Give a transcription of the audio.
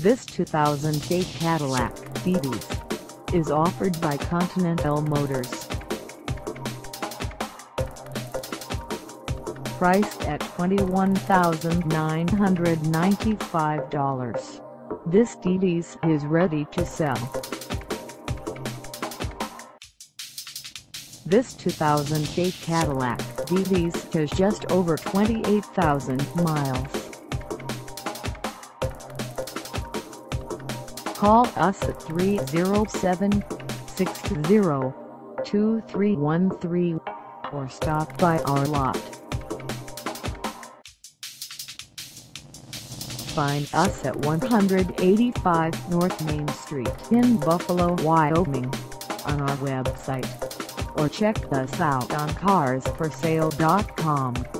This 2008 Cadillac DTS is offered by Continental Motors. Priced at $21,995, this DTS is ready to sell. This 2008 Cadillac DTS has just over 28,000 miles. Call us at 307-660-2313 or stop by our lot. Find us at 185 North Main Street in Buffalo, Wyoming on our website, or check us out on carsforsale.com.